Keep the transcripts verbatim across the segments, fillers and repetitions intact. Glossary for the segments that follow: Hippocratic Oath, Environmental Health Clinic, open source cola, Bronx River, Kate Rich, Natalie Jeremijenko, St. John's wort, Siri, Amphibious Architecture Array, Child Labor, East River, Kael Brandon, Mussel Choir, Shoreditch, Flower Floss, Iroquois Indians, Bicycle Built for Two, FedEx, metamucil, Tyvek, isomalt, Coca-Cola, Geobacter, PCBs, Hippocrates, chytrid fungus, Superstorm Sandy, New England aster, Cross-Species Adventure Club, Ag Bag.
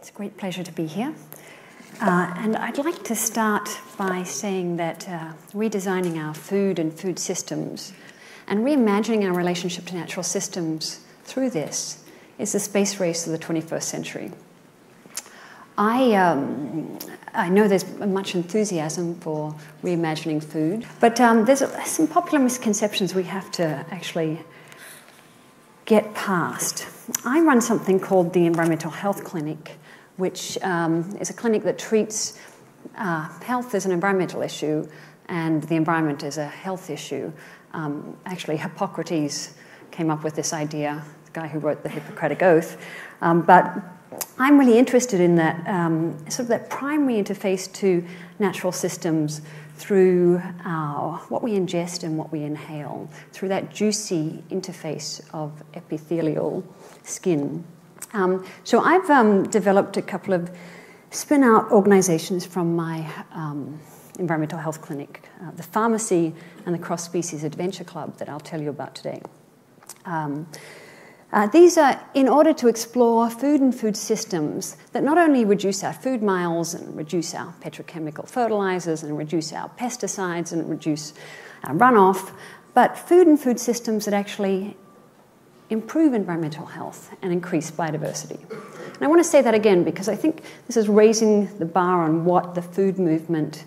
It's a great pleasure to be here. Uh, and I'd like to start by saying that uh, redesigning our food and food systems and reimagining our relationship to natural systems through this is the space race of the twenty-first century. I, um, I know there's much enthusiasm for reimagining food, but um, there's some popular misconceptions we have to actually get past. I run something called the Environmental Health Clinic, which um, is a clinic that treats uh, health as an environmental issue and the environment as a health issue. Um, actually, Hippocrates came up with this idea, the guy who wrote the Hippocratic Oath. Um, but I'm really interested in that um, sort of that primary interface to natural systems through our, what we ingest and what we inhale, through that juicy interface of epithelial skin. Um, so I've um, developed a couple of spin-out organizations from my um, environmental health clinic, uh, the pharmacy and the Cross-Species Adventure Club that I'll tell you about today. Um, Uh, these are in order to explore food and food systems that not only reduce our food miles and reduce our petrochemical fertilizers and reduce our pesticides and reduce our runoff, but food and food systems that actually improve environmental health and increase biodiversity. And I want to say that again because I think this is raising the bar on what the food movement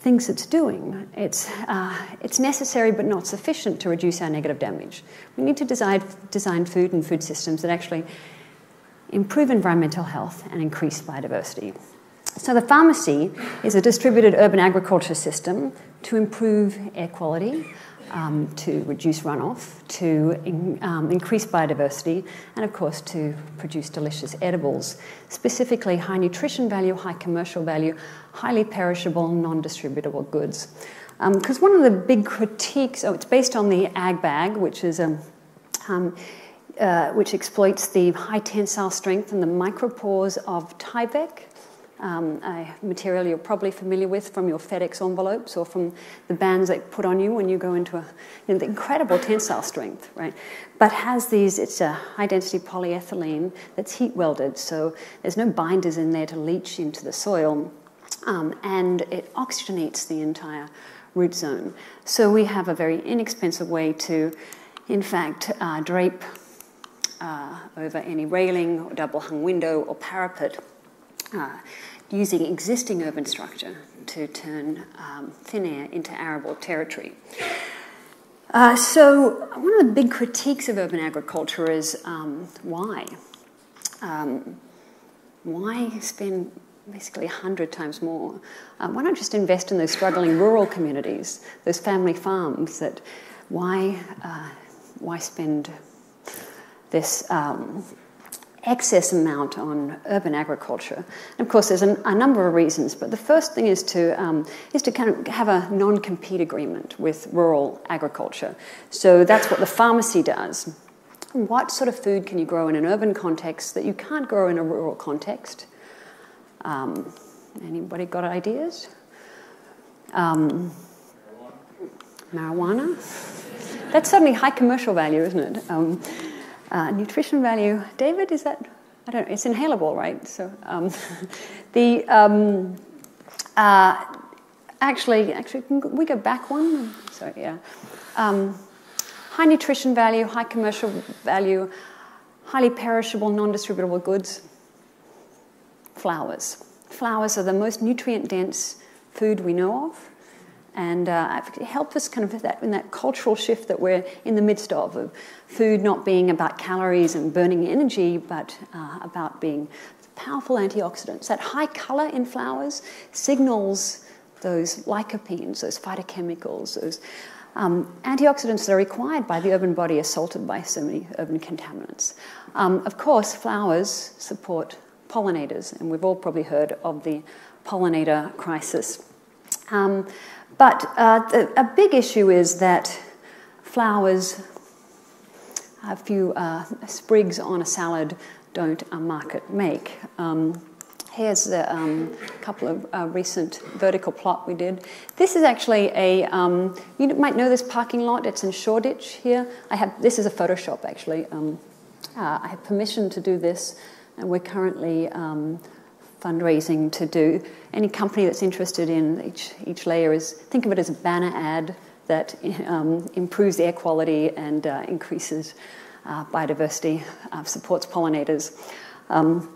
thinks it's doing. It's, uh, it's necessary but not sufficient to reduce our negative damage. We need to design, design food and food systems that actually improve environmental health and increase biodiversity. So the pharmacy is a distributed urban agriculture system to improve air quality, um, to reduce runoff, to in, um, increase biodiversity, and of course to produce delicious edibles, specifically high nutrition value, high commercial value, highly perishable, non-distributable goods. Because um, one of the big critiques, oh, it's based on the Ag Bag, which is a... Um, uh, which exploits the high tensile strength and the micropores of Tyvek, Um, a material you're probably familiar with from your FedEx envelopes or from the bands they put on you when you go into a, you know, the incredible tensile strength, right? But has these, it's a high-density polyethylene that's heat welded, so there's no binders in there to leach into the soil, um, and it oxygenates the entire root zone. So we have a very inexpensive way to, in fact, uh, drape uh, over any railing or double-hung window or parapet, Uh, using existing urban structure to turn um, thin air into arable territory. Uh, so one of the big critiques of urban agriculture is um, why? Um, why spend basically a hundred times more? Um, why not just invest in those struggling rural communities, those family farms? That why, uh, why spend this... Um, excess amount on urban agriculture? And of course, there's an, a number of reasons, but the first thing is to um, is to kind of have a non-compete agreement with rural agriculture. So that's what the pharmacy does. What sort of food can you grow in an urban context that you can't grow in a rural context? Um, anybody got ideas? Um, marijuana. marijuana? That's certainly high commercial value, isn't it? Um, Uh, nutrition value, David, is that, I don't know, it's inhalable, right? So um, the, um, uh, actually, actually, can we go back one? Sorry, yeah. Um, high nutrition value, high commercial value, highly perishable, non-distributable goods, flowers. Flowers are the most nutrient-dense food we know of. And uh, it helps us kind of that, in that cultural shift that we're in the midst of, of food not being about calories and burning energy, but uh, about being powerful antioxidants. That high color in flowers signals those lycopenes, those phytochemicals, those um, antioxidants that are required by the urban body assaulted by so many urban contaminants. Um, of course, flowers support pollinators, and we've all probably heard of the pollinator crisis. Um, But uh, the, a big issue is that flowers, a few uh, sprigs on a salad, don't a market make. Um, here's a um, couple of uh, recent vertical plot we did. This is actually a, um, you might know this parking lot, it's in Shoreditch here. I have, this is a Photoshop actually. Um, uh, I have permission to do this And we're currently um, fundraising to do, any company that's interested in each, each layer is, think of it as a banner ad that um, improves air quality and uh, increases uh, biodiversity, uh, supports pollinators. Um,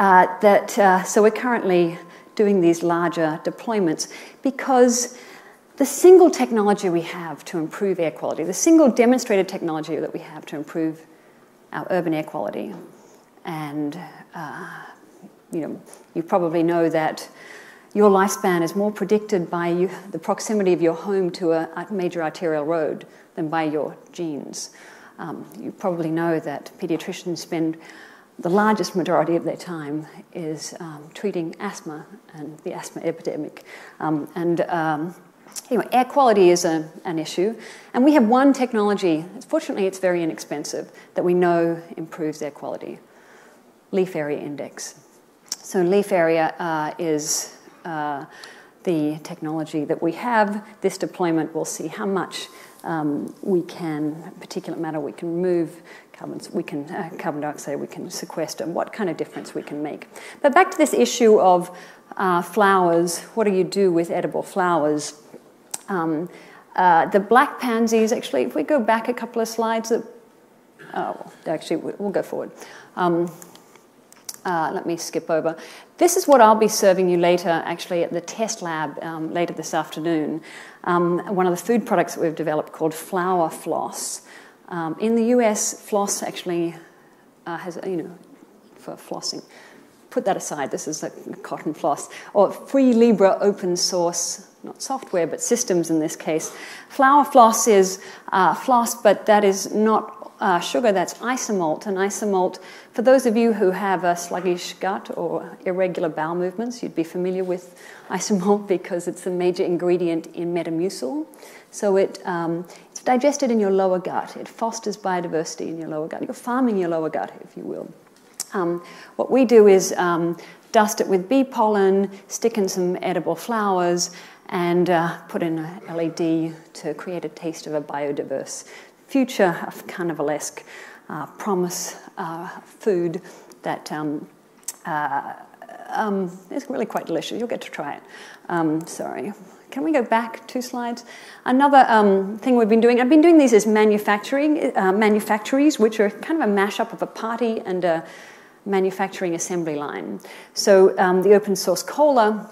uh, that, uh, so we're currently doing these larger deployments because the single technology we have to improve air quality, the single demonstrated technology that we have to improve our urban air quality, and uh, you know, you probably know that your lifespan is more predicted by you, the proximity of your home to a major arterial road than by your genes. Um, you probably know that pediatricians spend the largest majority of their time is um, treating asthma and the asthma epidemic. Um, and um, anyway, air quality is a, an issue. And we have one technology, fortunately it's very inexpensive, that we know improves air quality, leaf area index. So leaf area uh, is uh, the technology that we have. This deployment will see how much um, we can, particulate matter we can remove, carbon, we can, uh, carbon dioxide we can sequester, what kind of difference we can make. But back to this issue of uh, flowers, what do you do with edible flowers? Um, uh, the black pansies, actually, if we go back a couple of slides, that, oh, actually we'll go forward. Um, Uh, let me skip over. This is what I'll be serving you later, actually, at the test lab um, later this afternoon. Um, one of the food products that we've developed called Flower Floss. Um, in the U S, floss actually uh, has, you know, for flossing. Put that aside. This is a cotton floss. Or free Libre open source, not software, but systems in this case. Flower Floss is uh, floss, but that is not Uh, sugar, that's isomalt. And isomalt, for those of you who have a sluggish gut or irregular bowel movements, you'd be familiar with isomalt because it's a major ingredient in metamucil. So it, um, it's digested in your lower gut. It fosters biodiversity in your lower gut. You're farming your lower gut, if you will. Um, what we do is um, dust it with bee pollen, stick in some edible flowers, and uh, put in an L E D to create a taste of a biodiverse future of carnivalesque uh, promise uh, food that um, uh, um, is really quite delicious. You'll get to try it. Um, sorry. Can we go back two slides? Another um, thing we've been doing, I've been doing these as manufacturing, uh, manufactories, which are kind of a mashup of a party and a manufacturing assembly line. So um, the open source cola,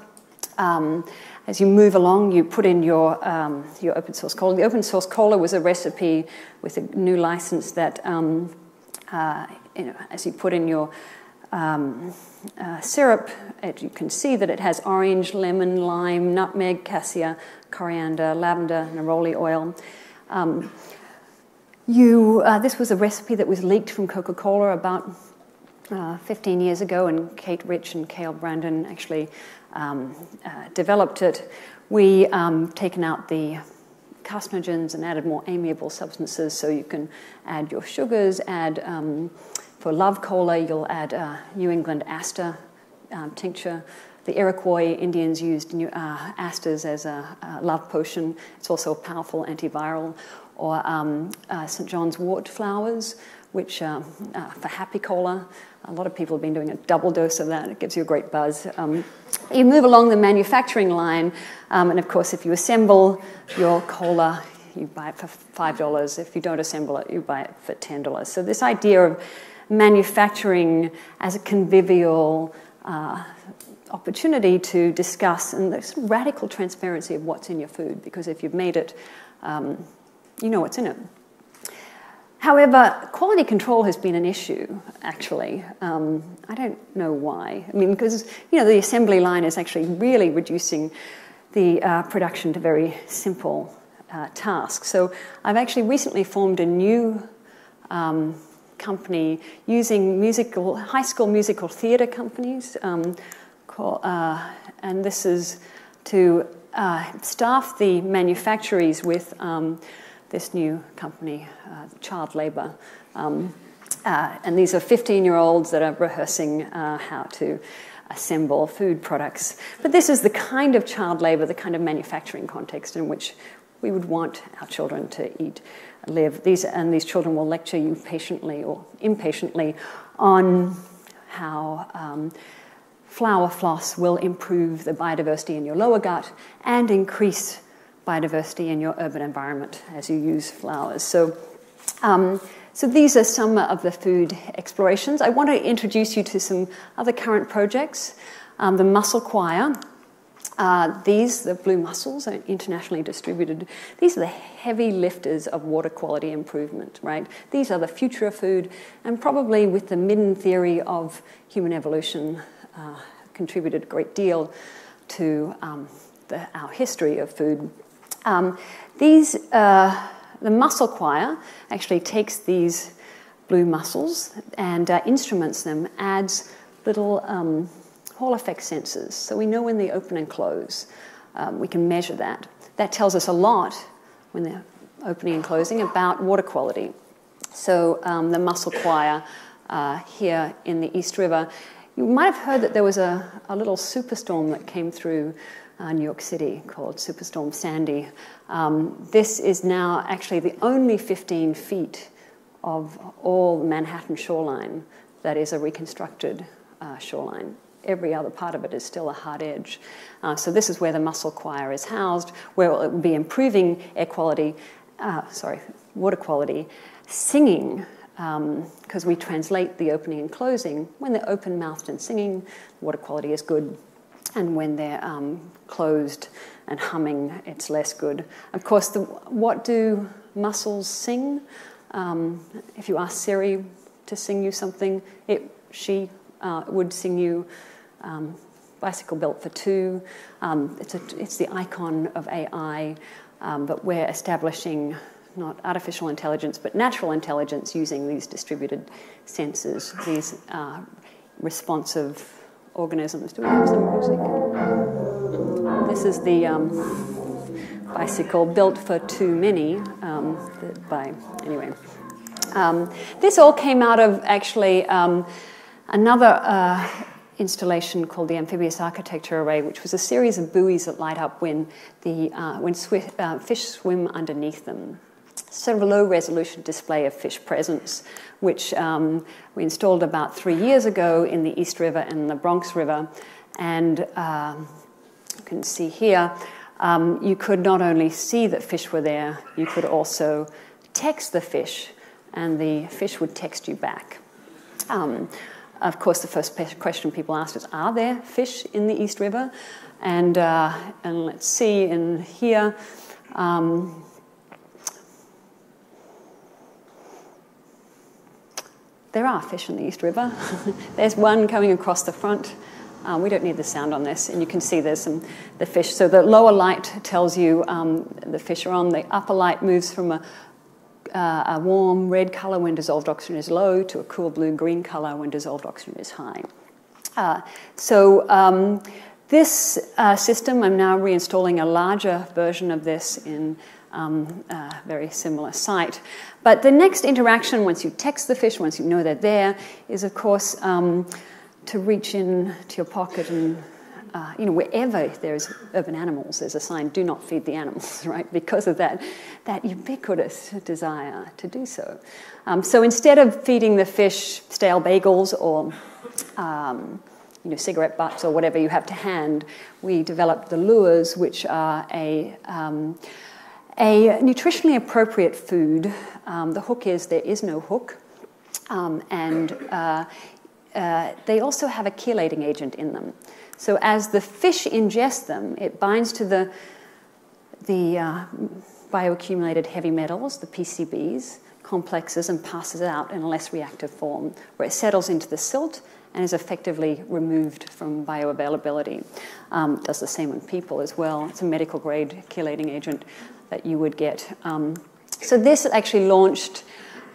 um, as you move along, you put in your, um, your open source cola. The open source cola was a recipe with a new license that, um, uh, you know, as you put in your um, uh, syrup, it, you can see that it has orange, lemon, lime, nutmeg, cassia, coriander, lavender, neroli oil. Um, you, uh, this was a recipe that was leaked from Coca-Cola about uh, fifteen years ago, and Kate Rich and Kael Brandon actually Um, uh, developed it. We um, taken out the carcinogens and added more amiable substances, so you can add your sugars, add, um, for Love Cola, you'll add uh, New England aster um, tincture. The Iroquois Indians used new, uh, asters as a, a love potion. It's also a powerful antiviral. Or um, uh, Saint John's wort flowers, which uh, uh, for Happy Cola, a lot of people have been doing a double dose of that. It gives you a great buzz. Um, you move along the manufacturing line, um, and of course, if you assemble your cola, you buy it for five dollars. If you don't assemble it, you buy it for ten dollars. So this idea of manufacturing as a convivial uh, opportunity to discuss, and there's radical transparency of what's in your food, because if you've made it, um, you know what's in it. However, quality control has been an issue, actually. Um, I don't know why. I mean, because, you know, the assembly line is actually really reducing the uh, production to very simple uh, tasks. So I've actually recently formed a new um, company using musical, high school musical theater companies. Um, call, uh, and this is to uh, staff the manufactories with um, this new company, uh, Child Labor. Um, uh, and these are fifteen-year-olds that are rehearsing uh, how to assemble food products. But this is the kind of child labor, the kind of manufacturing context in which we would want our children to eat, live. These, and these children will lecture you patiently or impatiently on how um, flower floss will improve the biodiversity in your lower gut and increase biodiversity in your urban environment as you use flowers. So, um, so these are some of the food explorations. I want to introduce you to some other current projects. Um, the Mussel Choir. Uh, these, the blue mussels, are internationally distributed. These are the heavy lifters of water quality improvement, right? These are the future of food, and probably with the midden theory of human evolution uh, contributed a great deal to um, the, our history of food. Um, these, uh, the Mussel Choir actually takes these blue mussels and uh, instruments them, adds little um, Hall effect sensors, so we know when they open and close. Um, we can measure that. That tells us a lot when they're opening and closing about water quality. So um, the Mussel Choir uh, here in the East River. You might have heard that there was a, a little superstorm that came through uh, New York City called Superstorm Sandy. Um, this is now actually the only fifteen feet of all Manhattan shoreline that is a reconstructed uh, shoreline. Every other part of it is still a hard edge. Uh, so this is where the Mussel Choir is housed, where it will be improving air quality, uh, sorry, water quality, singing, because um, we translate the opening and closing. When they're open-mouthed and singing, water quality is good. And when they're um, closed and humming, it's less good. Of course, the, what do mussels sing? Um, if you ask Siri to sing you something, it, she uh, would sing you Um, Bicycle Built for Two. Um, it's, a, it's the icon of A I, um, but we're establishing not artificial intelligence, but natural intelligence using these distributed sensors, these uh, responsive organisms. Do we have some music? This is the um, Bicycle Built for Too Many um, by, anyway. Um, this all came out of actually um, another uh, installation called the Amphibious Architecture Array, which was a series of buoys that light up when, the, uh, when swi uh, fish swim underneath them. Sort of a low-resolution display of fish presence, which um, we installed about three years ago in the East River and the Bronx River. And uh, you can see here, um, you could not only see that fish were there, you could also text the fish, and the fish would text you back. Um, Of course, the first question people asked is, are there fish in the East River? And, uh, and let's see in here. Um, there are fish in the East River. There's one coming across the front. Um, we don't need the sound on this. And you can see there's some the fish. So the lower light tells you um, the fish are on. The upper light moves from a Uh, a warm red color when dissolved oxygen is low to a cool blue-green color when dissolved oxygen is high. Uh, so um, this uh, system, I'm now reinstalling a larger version of this in um, a very similar site. But the next interaction, once you text the fish, once you know they're there, is, of course, um, to reach in to your pocket and Uh, you know, wherever there's urban animals, there's a sign, do not feed the animals, right? Because of that, that ubiquitous desire to do so. Um, so instead of feeding the fish stale bagels or, um, you know, cigarette butts or whatever you have to hand, we developed the lures, which are a, um, a nutritionally appropriate food. Um, the hook is there is no hook. Um, and uh, uh, they also have a chelating agent in them. So as the fish ingest them, it binds to the, the uh, bioaccumulated heavy metals, the P C Bs, complexes, and passes out in a less reactive form, where it settles into the silt and is effectively removed from bioavailability. Um, does the same in people as well. It's a medical-grade chelating agent that you would get. Um, so this actually launched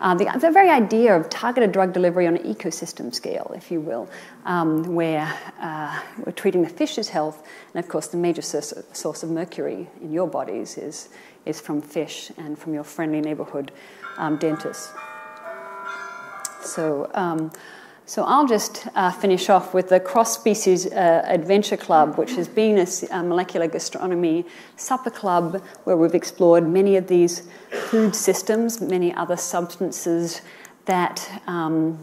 Uh, the, the very idea of targeted drug delivery on an ecosystem scale, if you will, um, where uh, we're treating the fish's health, and of course the major source, source of mercury in your bodies is, is from fish and from your friendly neighborhood um, dentist. So, um, so I'll just uh, finish off with the Cross-Species uh, Adventure Club, which has been a, a molecular gastronomy supper club where we've explored many of these food systems, many other substances that um,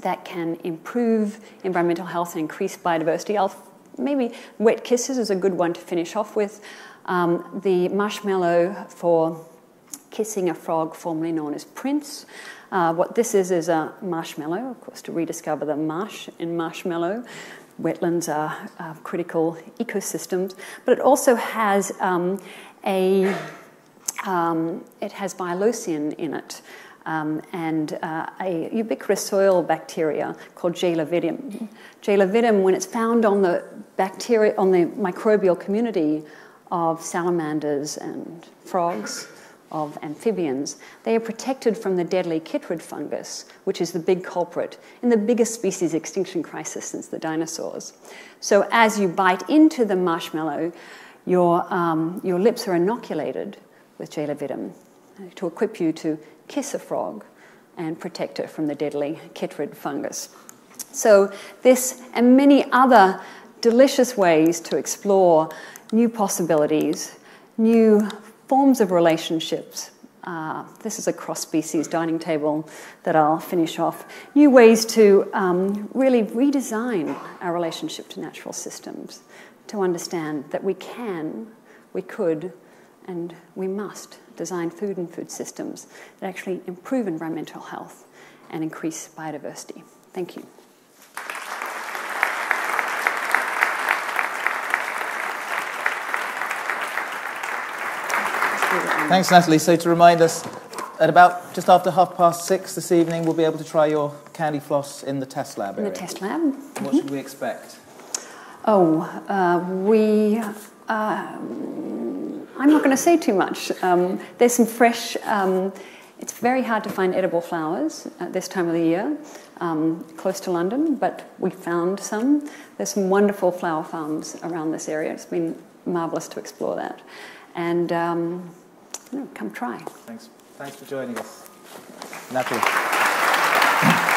that can improve environmental health and increase biodiversity health. Maybe wet kisses is a good one to finish off with. Um, the marshmallow for kissing a frog, formerly known as Prince. Uh, what this is is a marshmallow, of course, to rediscover the marsh in marshmallow. Wetlands are, are critical ecosystems, but it also has um, a um, it has biolocin in it. Um, and uh, a ubiquitous soil bacteria called Geobacter. Geobacter, when it's found on the bacteria, on the microbial community of salamanders and frogs, of amphibians, they are protected from the deadly chytrid fungus, which is the big culprit in the biggest species extinction crisis since the dinosaurs. So as you bite into the marshmallow, your, um, your lips are inoculated with Geobacter to equip you to kiss a frog and protect it from the deadly chytrid fungus. So this and many other delicious ways to explore new possibilities, new forms of relationships. Uh, this is a cross-species dining table that I'll finish off. New ways to um, really redesign our relationship to natural systems, to understand that we can, we could, and we must design food and food systems that actually improve environmental health and increase biodiversity. Thank you. Thanks, Natalie. So to remind us, at about just after half past six this evening, we'll be able to try your candy floss in the test lab area. In the test lab. What mm-hmm. should we expect? Oh, uh, we... Uh, I'm not going to say too much. Um, there's some fresh, um, it's very hard to find edible flowers at this time of the year, um, close to London, but we found some. There's some wonderful flower farms around this area. It's been marvellous to explore that. And um, you know, come try. Thanks. Thanks for joining us, Natalie.